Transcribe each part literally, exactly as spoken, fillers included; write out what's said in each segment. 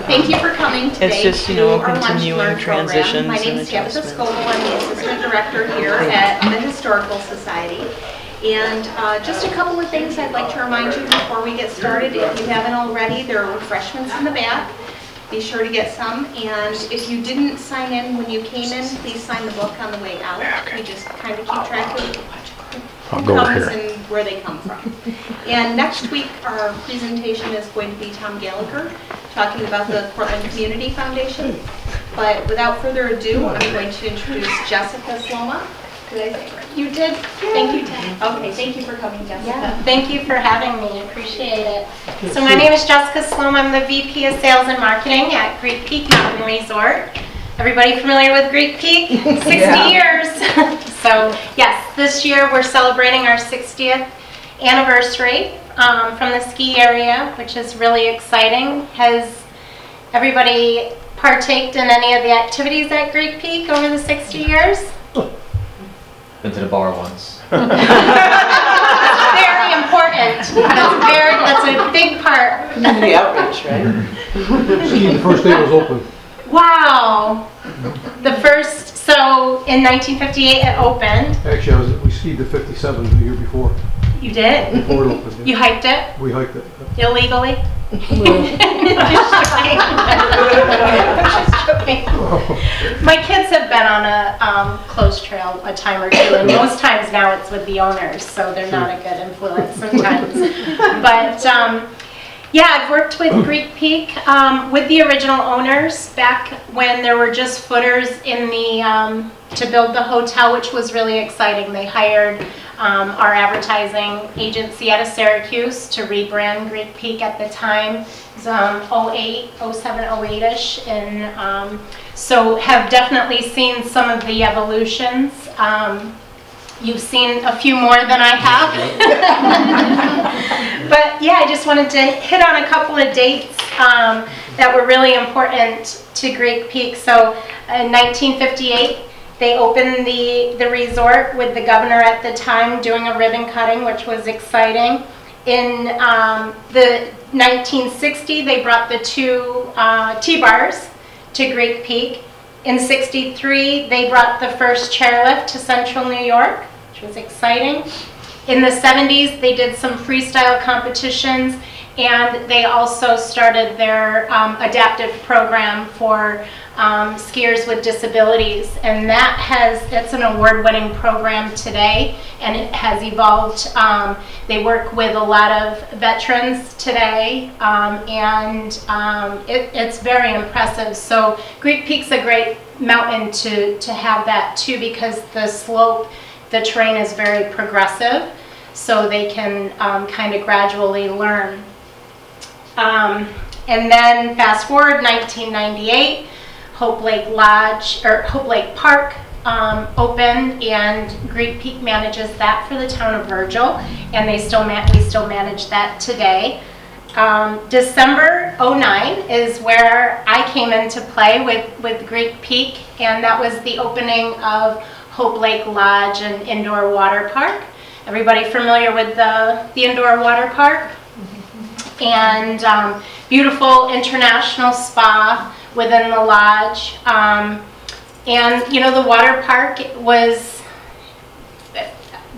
But thank um, you for coming today. It's just, you know, continuing transitions. My name is Jessica Sloma. I'm the assistant director here at the Historical Society. And uh, just a couple of things I'd like to remind you before we get started. If you haven't already, there are refreshments in the back. Be sure to get some. And if you didn't sign in when you came in, please sign the book on the way out. We just kind of keep track of who comes and where they come from. And next week, our presentation is going to be Tom Gallagher talking about the Portland Community Foundation. But without further ado, I'm going to introduce Jessica Sloma. Did I say it right? You did. Yay. Thank you, Jessica. Okay, thank you for coming, Jessica. Yeah. Thank you for having me. Appreciate it. So my name is Jessica Sloma. I'm the V P of Sales and Marketing at Greek Peak Mountain Resort. Everybody familiar with Greek Peak? sixty yeah. years. So yes, this year we're celebrating our sixtieth anniversary um, from the ski area, which is really exciting. Has everybody partaked in any of the activities at Greek Peak over the sixty years? Been to the bar once. That's very important. That's, very, that's a big part. Community outreach, right? Skiing the first day it was open. Wow. The first, so in nineteen fifty-eight it opened. Actually, I was, we skied the fifty-seven the year before. You did? Before it opened. Yeah. You hiked it? We hiked it. Illegally? Just joking. My kids have been on a um, closed trail a time or two, and most times now it's with the owners, so they're not a good influence sometimes. But um, yeah, I've worked with Greek Peak, um, with the original owners back when there were just footers in the, um, to build the hotel, which was really exciting. They hired Um, our advertising agency out of Syracuse to rebrand Greek Peak at the time. It was um, oh eight, oh seven, oh eight-ish. And um, so have definitely seen some of the evolutions. Um, you've seen a few more than I have. But yeah, I just wanted to hit on a couple of dates um, that were really important to Greek Peak. So in nineteen fifty-eight, they opened the, the resort with the governor at the time doing a ribbon cutting, which was exciting. In um, the nineteen sixty, they brought the two uh, T-bars to Greek Peak. In sixty-three, they brought the first chairlift to central New York, which was exciting. In the seventies, they did some freestyle competitions, and they also started their um, adaptive program for Um, skiers with disabilities, and that has, that's an award-winning program today, and it has evolved. Um, they work with a lot of veterans today, um, and um, it, it's very impressive. So Greek Peak's a great mountain to, to have that too, because the slope, the terrain is very progressive, so they can um, kind of gradually learn. Um, and then fast forward nineteen ninety-eight, Hope Lake Lodge, or Hope Lake Park um, opened, and Greek Peak manages that for the town of Virgil, and they still ma we still manage that today. Um, December oh nine is where I came into play with, with Greek Peak, and that was the opening of Hope Lake Lodge and Indoor Water Park. Everybody familiar with the, the Indoor Water Park? And um, beautiful international spa within the lodge, um, and you know the water park was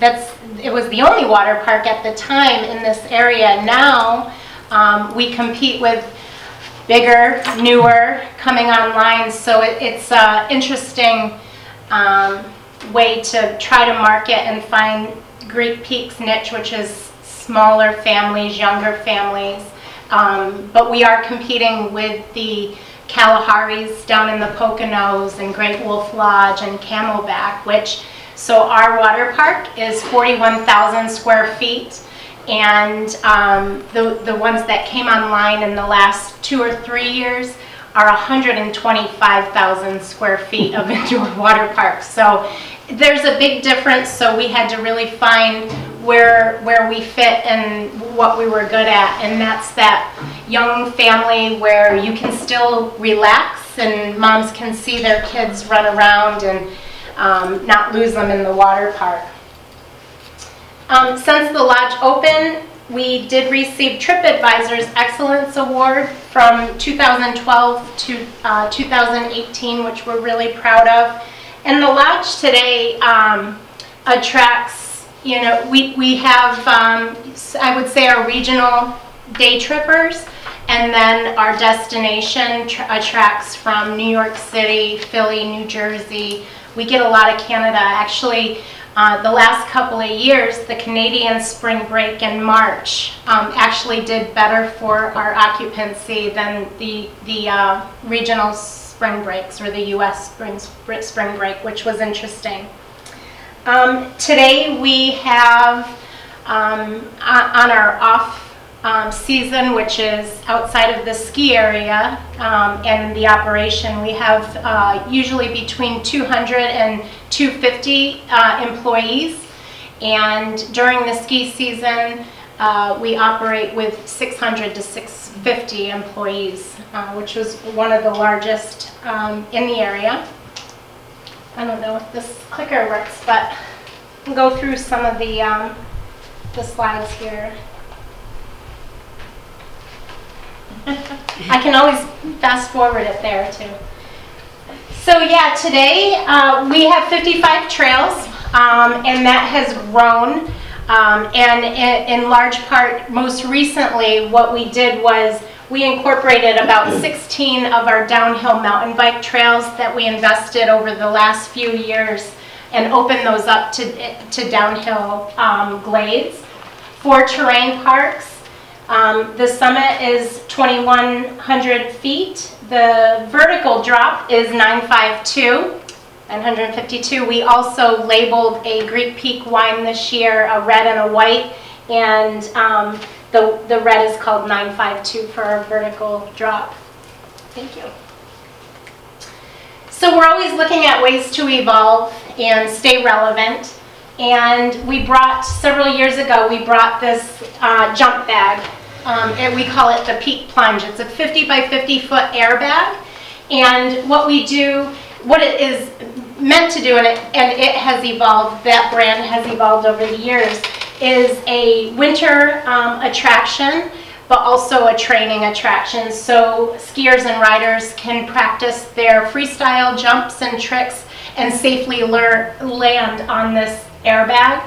that's it was the only water park at the time in this area. Now um, we compete with bigger, newer, coming online, so it, it's an interesting um, way to try to market and find Greek Peak's niche, which is smaller families, younger families, um, but we are competing with the Kalahari's down in the Poconos and Great Wolf Lodge and Camelback, which, so our water park is forty-one thousand square feet, and um, the, the ones that came online in the last two or three years are one hundred twenty-five thousand square feet of indoor water parks. So there's a big difference, so we had to really find where where we fit and what we were good at, and that's that young family where you can still relax and moms can see their kids run around and um, not lose them in the water park. Um, since the lodge opened, we did receive TripAdvisor's Excellence Award from two thousand twelve to uh, two thousand eighteen, which we're really proud of. And the lodge today um, attracts, you know, we, we have, um, I would say, our regional day trippers, and then our destination attracts from New York City, Philly, New Jersey. We get a lot of Canada. Actually, uh, the last couple of years, the Canadian spring break in March um, actually did better for our occupancy than the, the uh, regional spring breaks or the U S spring, spring break, which was interesting. Um, today we have um, on our off Um, season, which is outside of the ski area um, and the operation, we have uh, usually between two hundred and two hundred fifty uh, employees, and during the ski season uh, we operate with six hundred to six hundred fifty employees, uh, which was one of the largest um, in the area. I don't know if this clicker works, but I'll go through some of the, um, the slides here. I can always fast forward it there too. So yeah, today uh, we have fifty-five trails, um, and that has grown, um, and in, in large part, most recently, what we did was we incorporated about sixteen of our downhill mountain bike trails that we invested over the last few years and opened those up to, to downhill um, glades. Four terrain parks. Um, the summit is twenty-one hundred feet. The vertical drop is nine fifty-two, nine fifty-two. We also labeled a Greek Peak wine this year, a red and a white, and um, the, the red is called nine fifty-two for our vertical drop. Thank you. So we're always looking at ways to evolve and stay relevant. And we brought, several years ago, we brought this uh, jump bag, um, and we call it the Peak Plunge. It's a fifty by fifty foot airbag, and what we do, what it is meant to do, and it, and it has evolved, that brand has evolved over the years, is a winter um, attraction, but also a training attraction. So skiers and riders can practice their freestyle jumps and tricks and safely learn, land on this airbag.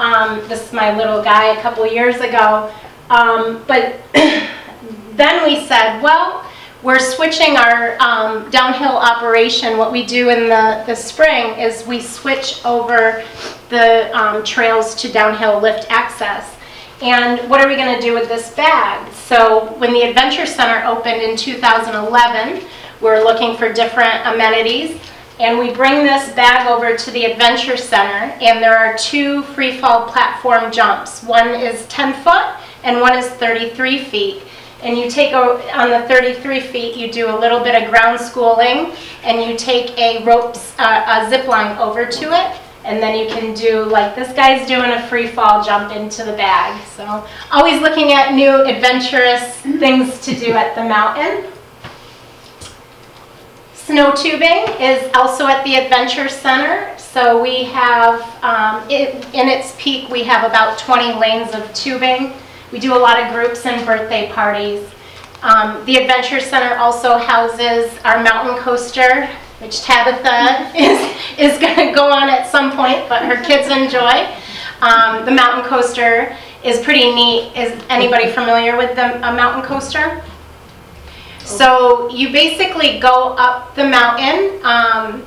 Um, this is my little guy a couple years ago. Um, but then we said, well, we're switching our um, downhill operation. What we do in the, the spring is we switch over the um, trails to downhill lift access. And what are we gonna do with this bag? So when the Adventure Center opened in two thousand eleven, we're looking for different amenities. And we bring this bag over to the Adventure Center, and there are two free fall platform jumps. One is ten foot and one is thirty-three feet. And you take a, on the thirty-three feet, you do a little bit of ground schooling, and you take a rope, uh, a zip line over to it, and then you can do, like this guy's doing, a free fall jump into the bag. So always looking at new adventurous things to do at the mountain. Snow tubing is also at the Adventure Center. So we have, um, it, in its peak, we have about twenty lanes of tubing. We do a lot of groups and birthday parties. Um, the Adventure Center also houses our mountain coaster, which Tabitha is, is gonna go on at some point, but her kids enjoy. Um, the mountain coaster is pretty neat. Is anybody familiar with the, a mountain coaster? So you basically go up the mountain, um,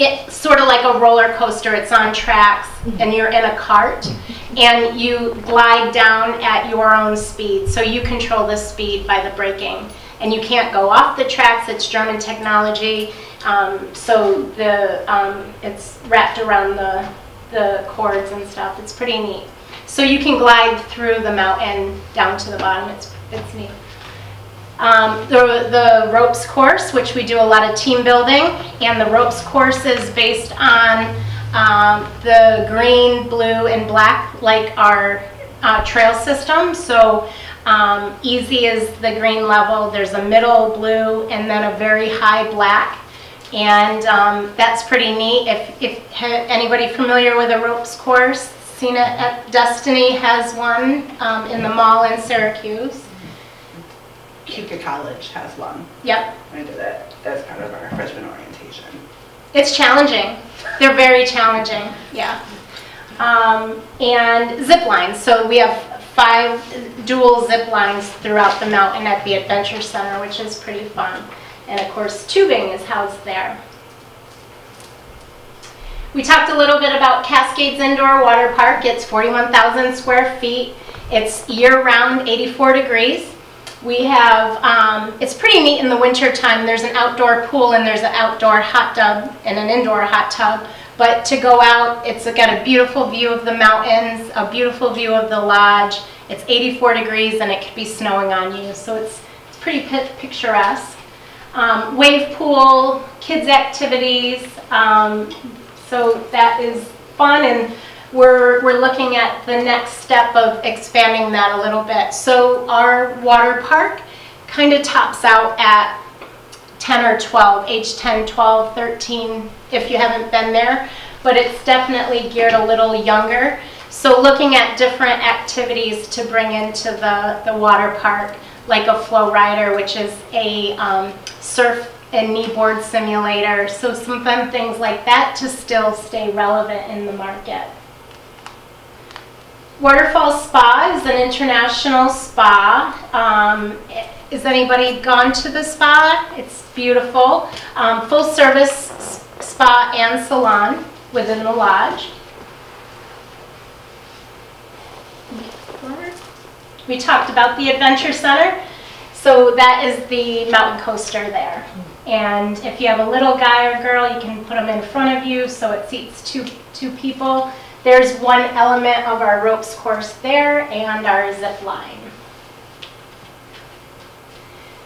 it's sort of like a roller coaster. It's on tracks, and you're in a cart, and you glide down at your own speed. So you control the speed by the braking, and you can't go off the tracks. It's German technology, um, so the um, it's wrapped around the the cords and stuff. It's pretty neat. So you can glide through the mountain down to the bottom. It's it's neat. Um, the, the ropes course, which we do a lot of team building, and the ropes course is based on um, the green, blue, and black, like our uh, trail system. So um, easy is the green level, there's a middle blue, and then a very high black, and um, that's pretty neat. If, if anybody familiar with a ropes course, Cena Destiny has one um, in the mall in Syracuse. Cuca College has one. Yep. I did that as part of our freshman orientation. It's challenging. They're very challenging. Yeah. Um, and zip lines. So we have five dual zip lines throughout the mountain at the Adventure Center, which is pretty fun. And of course, tubing is housed there. We talked a little bit about Cascades Indoor Water Park. It's forty-one thousand square feet. It's year-round, eighty-four degrees. We have, um, it's pretty neat in the winter time. There's an outdoor pool and there's an outdoor hot tub and an indoor hot tub. But to go out, it's got a beautiful view of the mountains, a beautiful view of the lodge. It's eighty-four degrees and it could be snowing on you. So it's, it's pretty picturesque. Um, wave pool, kids activities. Um, so that is fun, and We're, we're looking at the next step of expanding that a little bit. So our water park kind of tops out at ten or twelve, age ten, twelve, thirteen, if you haven't been there, but it's definitely geared a little younger. So looking at different activities to bring into the, the water park, like a Flowrider, which is a um, surf and kneeboard simulator. So some fun things like that to still stay relevant in the market. Waterfall Spa is an international spa. Um, has anybody gone to the spa? It's beautiful. Um, full service spa and salon within the lodge. We talked about the Adventure Center. So that is the mountain coaster there. And if you have a little guy or girl, you can put them in front of you so it seats two, two people. There's one element of our ropes course there and our zip line.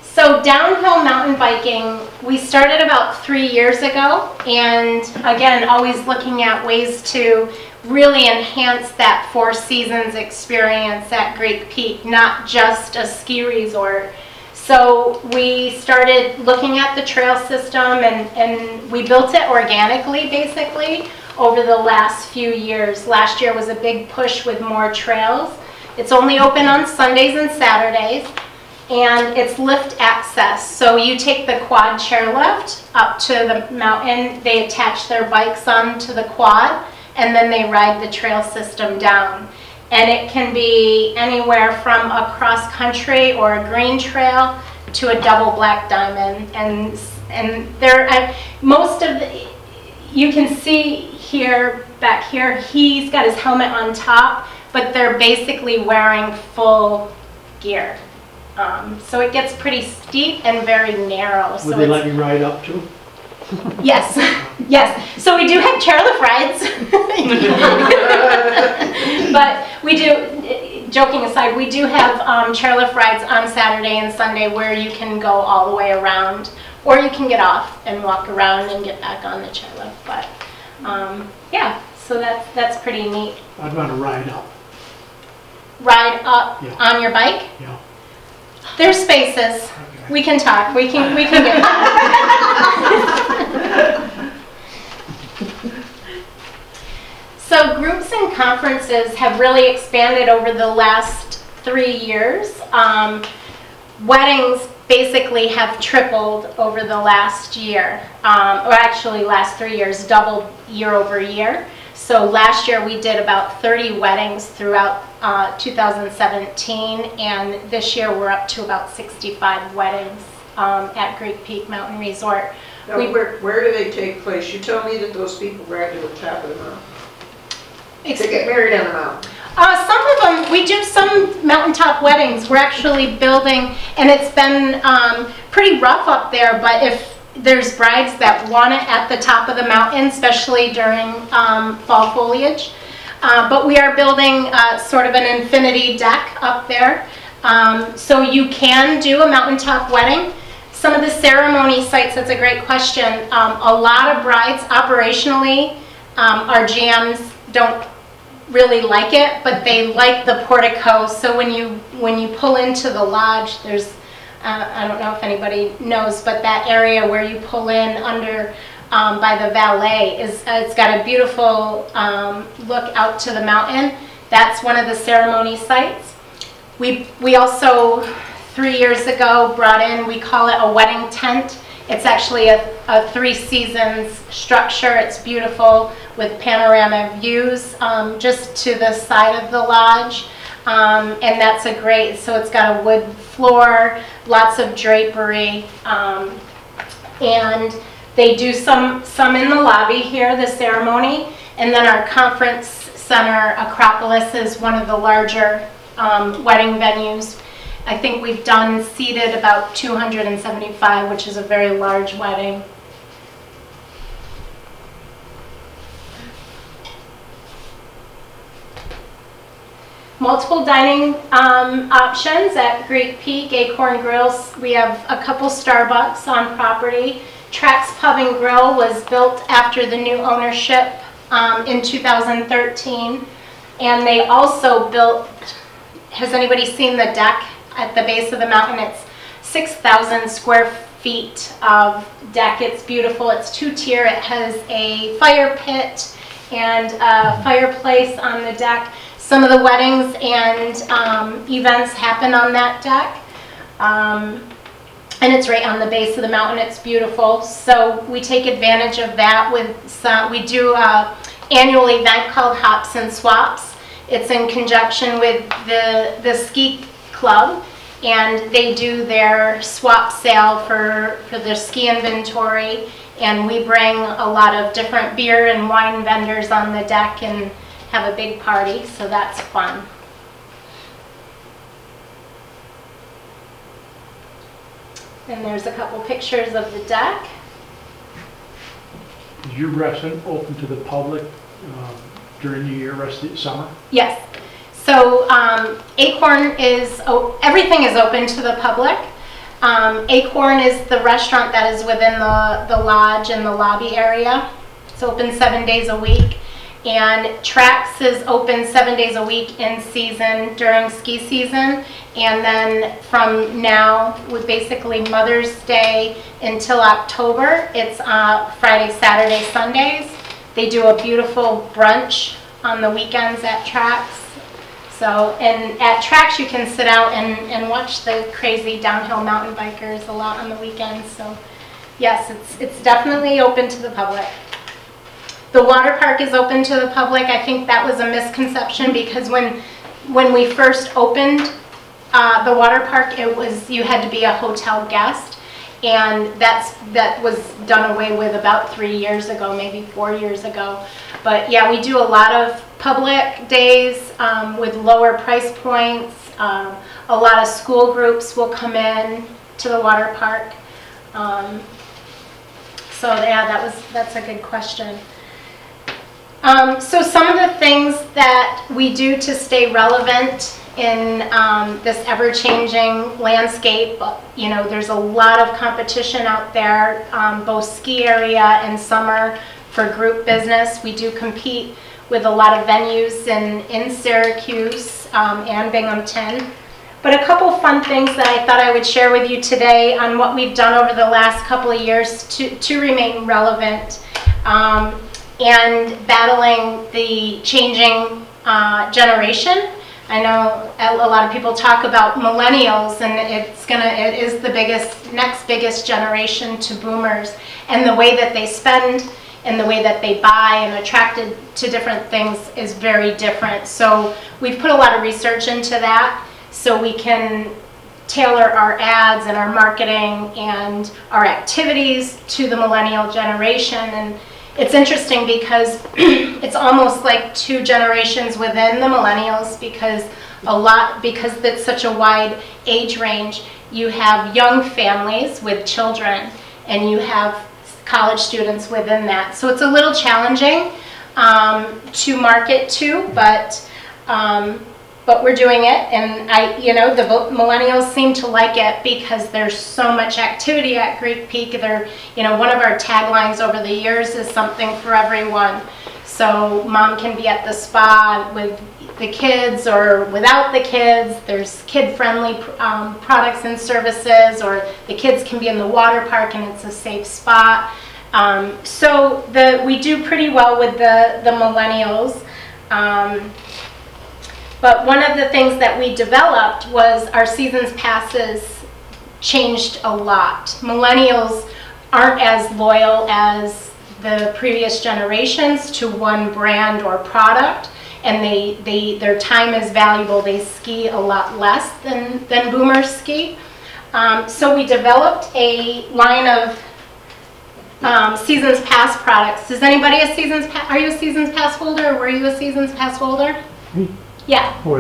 So downhill mountain biking, we started about three years ago, and again, always looking at ways to really enhance that Four Seasons experience at Great Peak, not just a ski resort. So we started looking at the trail system, and, and we built it organically, basically, over the last few years. Last year was a big push with more trails. It's only open on Sundays and Saturdays, and it's lift access. So you take the quad chairlift up to the mountain, they attach their bikes onto the quad, and then they ride the trail system down. And it can be anywhere from a cross country or a green trail to a double black diamond. And, and there, I, most of the, you can see here, back here, he's got his helmet on top, but they're basically wearing full gear. Um, so it gets pretty steep and very narrow. Would so they let me ride up too? Yes, yes. So we do have chairlift rides. But we do, joking aside, we do have um, chairlift rides on Saturday and Sunday where you can go all the way around, or you can get off and walk around and get back on the chairlift. But um, yeah, so that's, that's pretty neat. I'd want to ride up. Ride up yeah. on your bike? Yeah. There's spaces. Okay. We can talk. We can, we can get So groups and conferences have really expanded over the last three years. Um, weddings basically have tripled over the last year, um, or actually last three years, doubled year over year. So last year we did about thirty weddings throughout uh, two thousand seventeen, and this year we're up to about sixty-five weddings um, at Greek Peak Mountain Resort. Now, we, where, where do they take place? You told me that those people ride to the top of the mountain. To get married on the mountain. Uh, some of them, we do some mountaintop weddings. We're actually building, and it's been um, pretty rough up there, but if there's brides that want it at the top of the mountain, especially during um, fall foliage. Uh, but we are building uh, sort of an infinity deck up there. Um, so you can do a mountaintop wedding. Some of the ceremony sites, that's a great question. Um, a lot of brides operationally um, are jams, don't really like it, but they like the portico. So when you when you pull into the lodge, there's uh, I don't know if anybody knows, but that area where you pull in under um, by the valet. Is uh, it's got a beautiful um, look out to the mountain. That's one of the ceremony sites. We, we also, three years ago, brought in, we call it a wedding tent. It's actually a, a three seasons structure. It's beautiful with panorama views um, just to the side of the lodge. Um, and that's a great, so it's got a wood floor, lots of drapery, um, and they do some, some in the lobby here, the ceremony, and then our conference center, Acropolis, is one of the larger um, wedding venues. I think we've done seated about two hundred seventy-five, which is a very large wedding. Multiple dining um, options at Greek Peak, Acorn Grills. We have a couple Starbucks on property. Trax Pub and Grill was built after the new ownership um, in two thousand thirteen. And they also built, has anybody seen the deck at the base of the mountain? It's six thousand square feet of deck. It's beautiful. It's two-tier. It has a fire pit and a fireplace on the deck. Some of the weddings and um, events happen on that deck, um, and it's right on the base of the mountain. It's beautiful, so we take advantage of that. With some, we do an annual event called Hops and Swaps. It's in conjunction with the, the ski club, and they do their swap sale for, for their ski inventory, and we bring a lot of different beer and wine vendors on the deck and have a big party, so that's fun. And there's a couple pictures of the deck. Is your restaurant open to the public um, during the year, rest of the summer? Yes. So um, Acorn is, oh, everything is open to the public. Um, Acorn is the restaurant that is within the, the lodge and the lobby area. It's open seven days a week. And Trax is open seven days a week in season during ski season, and then from now, with basically Mother's Day until October, it's uh, Friday, Saturday, Sundays. They do a beautiful brunch on the weekends at Trax. So, and at Trax you can sit out and, and watch the crazy downhill mountain bikers a lot on the weekends. So, yes, it's it's definitely open to the public. The water park is open to the public. I think that was a misconception, because when when we first opened uh, the water park, it was, you had to be a hotel guest, and that's that was done away with about three years ago, maybe four years ago. But yeah, we do a lot of public days um, with lower price points. Um, a lot of school groups will come in to the water park. Um, so yeah, that was that's a good question. Um, so some of the things that we do to stay relevant in um, this ever-changing landscape, you know, there's a lot of competition out there, um, both ski area and summer, for group business. We do compete with a lot of venues in, in Syracuse um, and Binghamton. But a couple fun things that I thought I would share with you today on what we've done over the last couple of years to, to remain relevant. Um, and battling the changing uh, generation. I know a lot of people talk about millennials, and it's gonna, it is the biggest, next biggest generation to boomers, and the way that they spend and the way that they buy and attracted to different things is very different. So we've put a lot of research into that so we can tailor our ads and our marketing and our activities to the millennial generation. And it's interesting because it's almost like two generations within the millennials, because a lot, because it's such a wide age range, you have young families with children, and you have college students within that. So it's a little challenging um, to market to, but um, but we're doing it, and I, you know, the millennials seem to like it because there's so much activity at Greek Peak. They're, you know, one of our taglines over the years is something for everyone. So mom can be at the spa with the kids or without the kids. There's kid-friendly um, products and services, or the kids can be in the water park and it's a safe spot. Um, so the, we do pretty well with the, the millennials. Um, but one of the things that we developed was our seasons passes changed a lot. Millennials aren't as loyal as the previous generations to one brand or product, and they, they, their time is valuable. They ski a lot less than, than boomers ski. Um, so we developed a line of um, Seasons Pass products. Does anybody a Seasons Pass, are you a Seasons Pass holder, or were you a Seasons Pass holder? Me? Yeah. Oh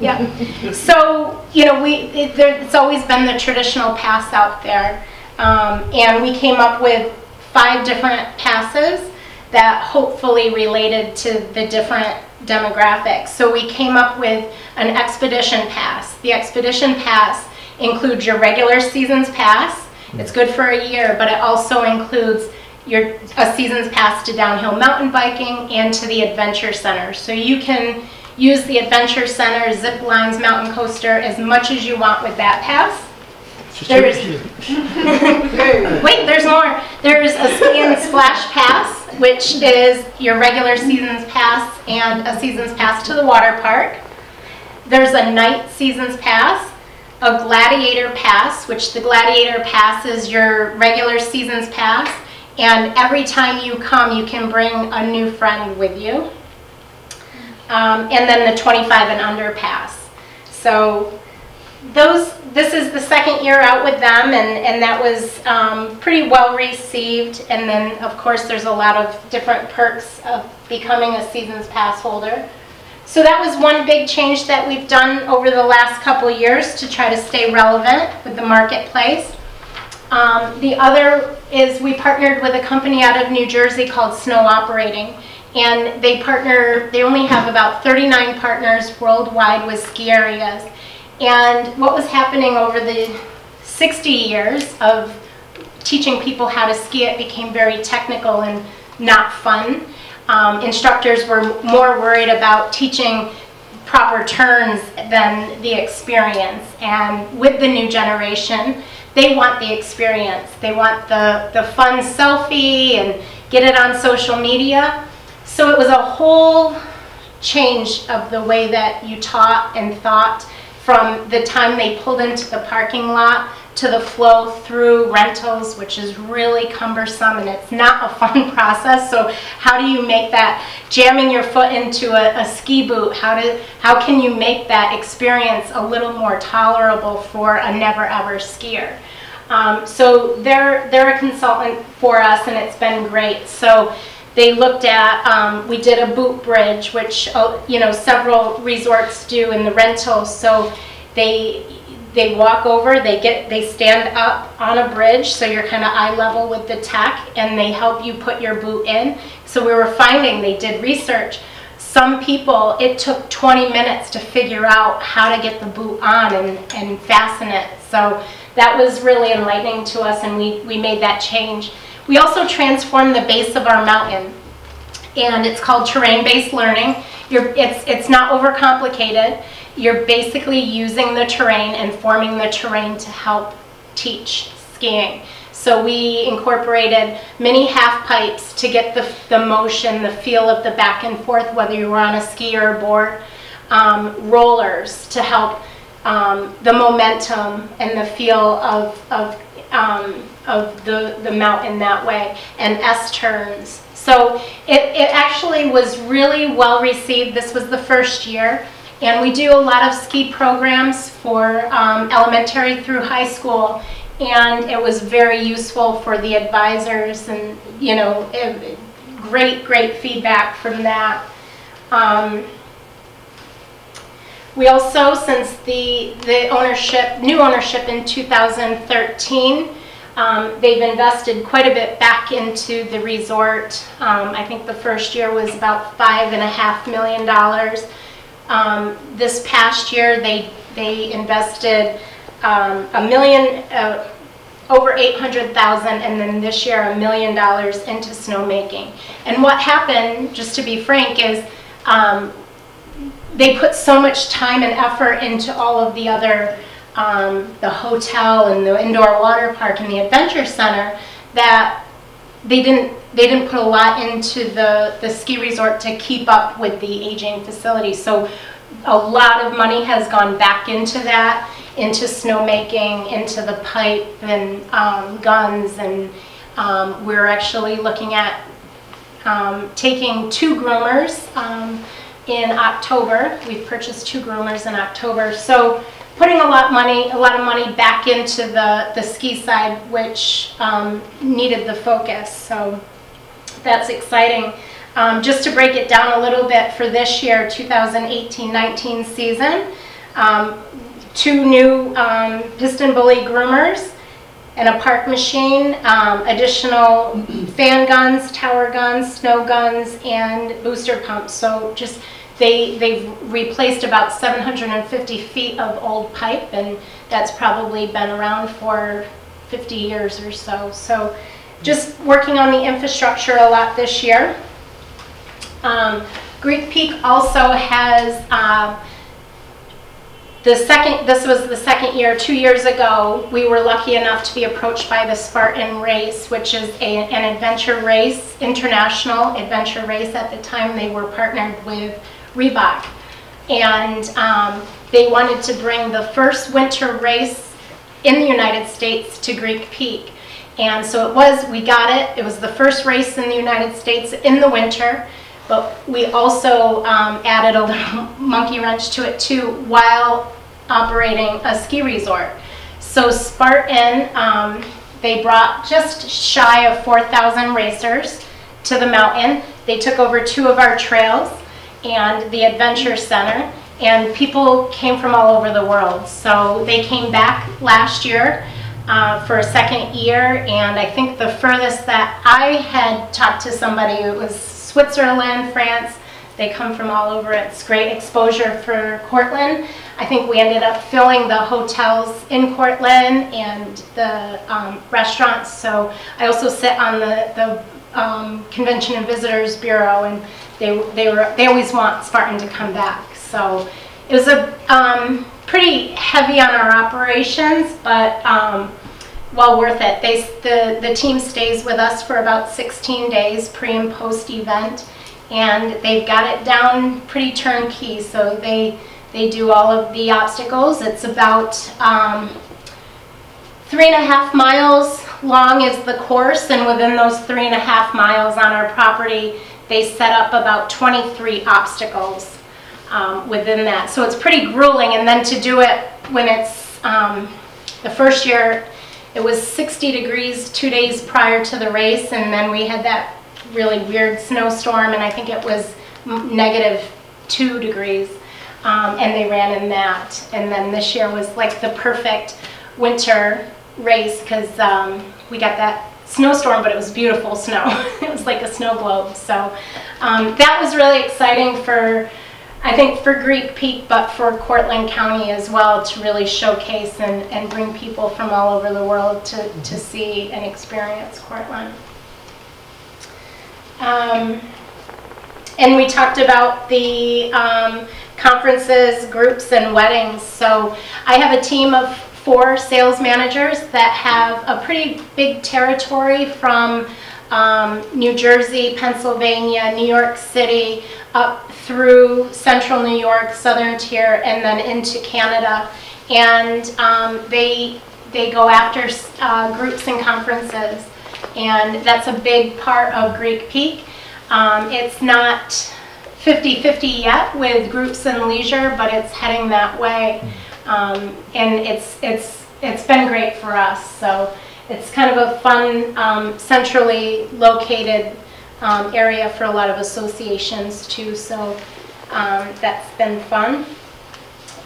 yeah. Yeah. So, you know, we, it, there, it's always been the traditional pass out there. Um, and we came up with five different passes that hopefully related to the different demographics. So we came up with an expedition pass. The expedition pass includes your regular season's pass. It's good for a year, but it also includes your a season's pass to downhill mountain biking and to the adventure center. So you can use the adventure center, zip lines, mountain coaster as much as you want with that pass. There is, wait, there's more. There is a ski and splash pass, which is your regular season's pass and a season's pass to the water park. There's a night season's pass, a gladiator pass, which the gladiator pass is your regular season's pass, and every time you come, you can bring a new friend with you. Um, and then the twenty-five and under pass. So those, this is the second year out with them, and, and that was um, pretty well received. And then, of course, there's a lot of different perks of becoming a Seasons Pass holder. So that was one big change that we've done over the last couple years to try to stay relevant with the marketplace. Um, the other is we partnered with a company out of New Jersey called Snow Operating. And they partner, they only have about thirty-nine partners worldwide with ski areas. And what was happening over the sixty years of teaching people how to ski, it became very technical and not fun. Um, instructors were more worried about teaching proper turns than the experience. And with the new generation, they want the experience. They want the, the fun selfie and get it on social media. So it was a whole change of the way that you taught and thought, from the time they pulled into the parking lot to the flow through rentals, which is really cumbersome and it's not a fun process. So how do you make that, jamming your foot into a, a ski boot, how, do, how can you make that experience a little more tolerable for a never ever skier? Um, so they're, they're a consultant for us and it's been great. So they looked at, um, we did a boot bridge, which you know several resorts do in the rentals. So they they walk over, they get they stand up on a bridge, so you're kind of eye level with the tech, and they help you put your boot in. So we were finding, they did research. Some people, it took twenty minutes to figure out how to get the boot on and, and fasten it. So that was really enlightening to us, and we, we made that change. We also transformed the base of our mountain, and it's called terrain-based learning. You're, it's, it's not overcomplicated. You're basically using the terrain and forming the terrain to help teach skiing. So we incorporated mini half pipes to get the, the motion, the feel of the back and forth, whether you were on a ski or a board, um, rollers to help um, the momentum and the feel of, of um, of the, the mountain that way, and S-turns. So it, it actually was really well received. This was the first year, and we do a lot of ski programs for um, elementary through high school, and it was very useful for the advisors, and you know, it, great, great feedback from that. Um, we also, since the, the ownership, new ownership in two thousand thirteen, Um, they've invested quite a bit back into the resort. Um, I think the first year was about five and a half million dollars. Um, this past year, they they invested um, a million, uh, over eight hundred thousand, and then this year a million dollars into snowmaking. And what happened, just to be frank, is um, they put so much time and effort into all of the other. Um, the hotel and the indoor water park and the adventure center that they didn't they didn't put a lot into the the ski resort to keep up with the aging facility. So a lot of money has gone back into that, into snowmaking, into the pipe and um, guns, and um, we're actually looking at um, taking two groomers um, in October. We've purchased two groomers in October. So putting a lot of money, a lot of money back into the, the ski side, which um, needed the focus. So that's exciting. Um, just to break it down a little bit for this year, two thousand eighteen nineteen season, um, two new um, piston bully groomers, an apart machine, um, additional fan guns, tower guns, snow guns, and booster pumps. So just They, they've replaced about seven hundred fifty feet of old pipe, and that's probably been around for fifty years or so. So just working on the infrastructure a lot this year. Um, Greek Peak also has uh, the second, this was the second year, two years ago, we were lucky enough to be approached by the Spartan Race, which is a, an adventure race, international adventure race. At the time, they were partnered with Reebok, and um, they wanted to bring the first winter race in the United States to Greek Peak. And so it was, we got it. It was the first race in the United States in the winter, but we also um, added a little monkey wrench to it too while operating a ski resort. So Spartan, um, they brought just shy of four thousand racers to the mountain. They took over two of our trails and the Adventure Center, and people came from all over the world. So they came back last year uh, for a second year, and I think the furthest that I had talked to somebody, it was Switzerland, France. They come from all over. It's great exposure for Cortland. I think we ended up filling the hotels in Cortland and the um, restaurants. So I also sit on the, the um, Convention and Visitors Bureau, and they, they, were, they always want Spartan to come back. So it was a um, pretty heavy on our operations, but um, well worth it. They, the, the team stays with us for about sixteen days pre and post event, and they've got it down pretty turnkey. So they They do all of the obstacles. It's about um, three and a half miles long is the course, and within those three and a half miles on our property, they set up about twenty-three obstacles um, within that. So it's pretty grueling, and then to do it when it's, um, the first year, it was sixty degrees two days prior to the race, and then we had that really weird snowstorm, and I think it was negative two degrees. Um, and they ran in that. And then this year was like the perfect winter race because um, we got that snowstorm, but it was beautiful snow. It was like a snow globe. So um, that was really exciting for, I think, for Greek Peak, but for Cortland County as well, to really showcase and, and bring people from all over the world to, to see and experience Cortland. Um, and we talked about the um, conferences, groups, and weddings. So I have a team of four sales managers that have a pretty big territory from um, New Jersey, Pennsylvania, New York City, up through central New York, southern tier, and then into Canada. And um, they, they go after uh, groups and conferences. And that's a big part of Greek Peak. Um, it's not fifty fifty yet with groups and leisure, but it's heading that way, um, and it's it's it's been great for us. So it's kind of a fun, um, centrally located um, area for a lot of associations too. So um, that's been fun.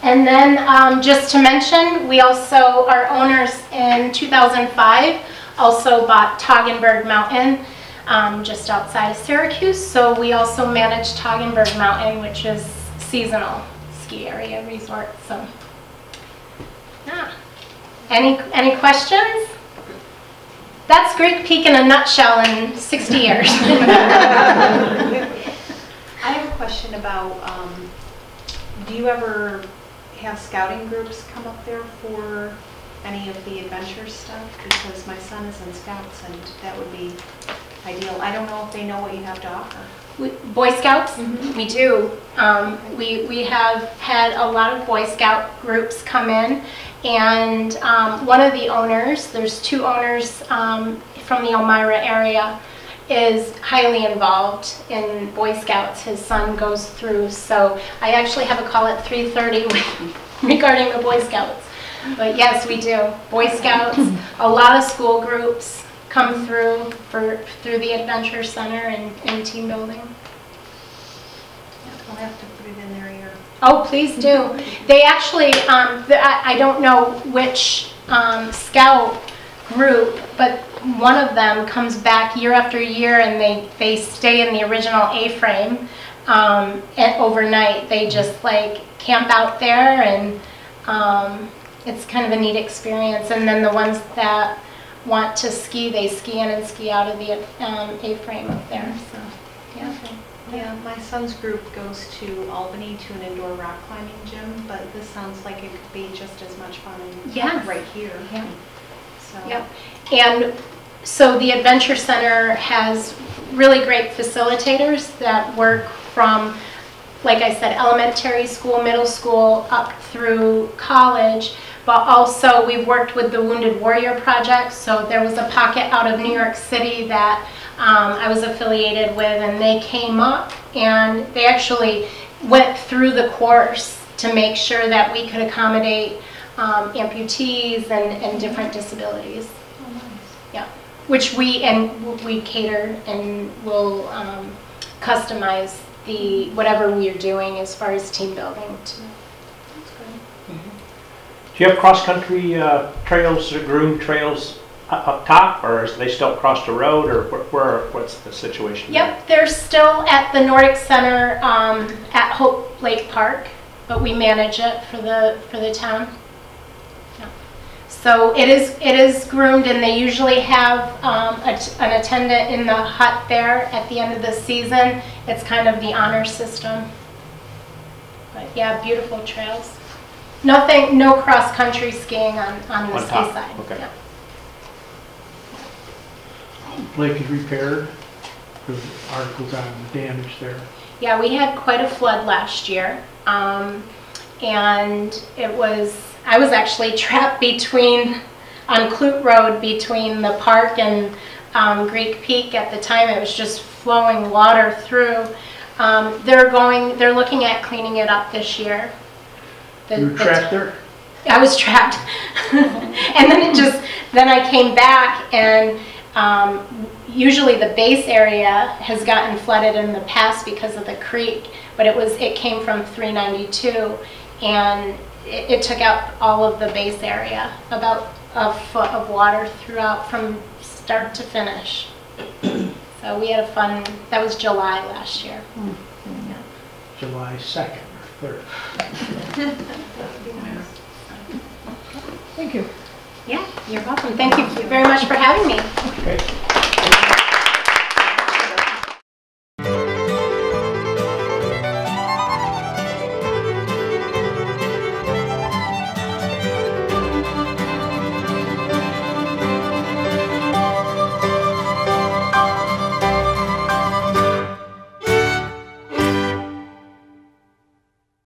And then um, just to mention, we also, our owners in two thousand five also bought Toggenberg Mountain, Um, just outside of Syracuse. So we also manage Toggenberg Mountain, which is seasonal ski area resort. So, yeah. Any, any questions? That's Greek Peak in a nutshell in sixty years. I have a question about, um, do you ever have scouting groups come up there for any of the adventure stuff because my son is in Scouts and that would be ideal. I don't know if they know what you have to offer. We, Boy Scouts? Mm-hmm. We do. Um, we, we have had a lot of Boy Scout groups come in, and um, one of the owners, there's two owners um, from the Elmira area, is highly involved in Boy Scouts. His son goes through, so I actually have a call at three thirty regarding the Boy Scouts. But yes, we do. Boy Scouts, a lot of school groups come through for through the Adventure Center and, and team building. Yeah, I'll have to put it in their ear. Oh, please do. They actually, um, the, I, I don't know which um, Scout group, but one of them comes back year after year, and they, they stay in the original A-frame um, and overnight. They just like camp out there, and um, it's kind of a neat experience. And then the ones that want to ski, they ski in and ski out of the um, A-frame up there. So, yeah. Okay. Yeah, my son's group goes to Albany to an indoor rock climbing gym, but this sounds like it could be just as much fun yes. right here. Yeah. So. Yep. And so the Adventure Center has really great facilitators that work from, like I said, elementary school, middle school, up through college. But also we've worked with the Wounded Warrior Project. So there was a pocket out of New York City that um, I was affiliated with, and they came up and they actually went through the course to make sure that we could accommodate um, amputees and, and different disabilities. Oh, nice. Yeah, which we and we cater and will um, customize the whatever we are doing as far as team building too. Do you have cross-country uh, trails, or groomed trails up top, or is they still across the road, or where, where what's the situation? Yep, there? They're still at the Nordic Center um, at Hope Lake Park, but we manage it for the for the town. Yeah. So it is it is groomed, and they usually have um, a, an attendant in the hut there at the end of the season. It's kind of the honor system, but yeah, beautiful trails. Nothing, no cross-country skiing on, on the on ski top. Side. Okay. Yeah. The lake is repaired because articles on the damage there. Yeah, we had quite a flood last year. Um, and it was, I was actually trapped between, on Clute Road, between the park and um, Greek Peak at the time. It was just flowing water through. Um, they're going, they're looking at cleaning it up this year. The, you were trapped there? I was trapped. And then it just, then I came back, and um, usually the base area has gotten flooded in the past because of the creek, but it was, it came from three ninety-two, and it, it took out all of the base area, about a foot of water throughout from start to finish. So we had a fun, that was July last year. Mm-hmm. Yeah. July second. Thank you. Yeah, you're welcome. Thank you very much for having me. Okay.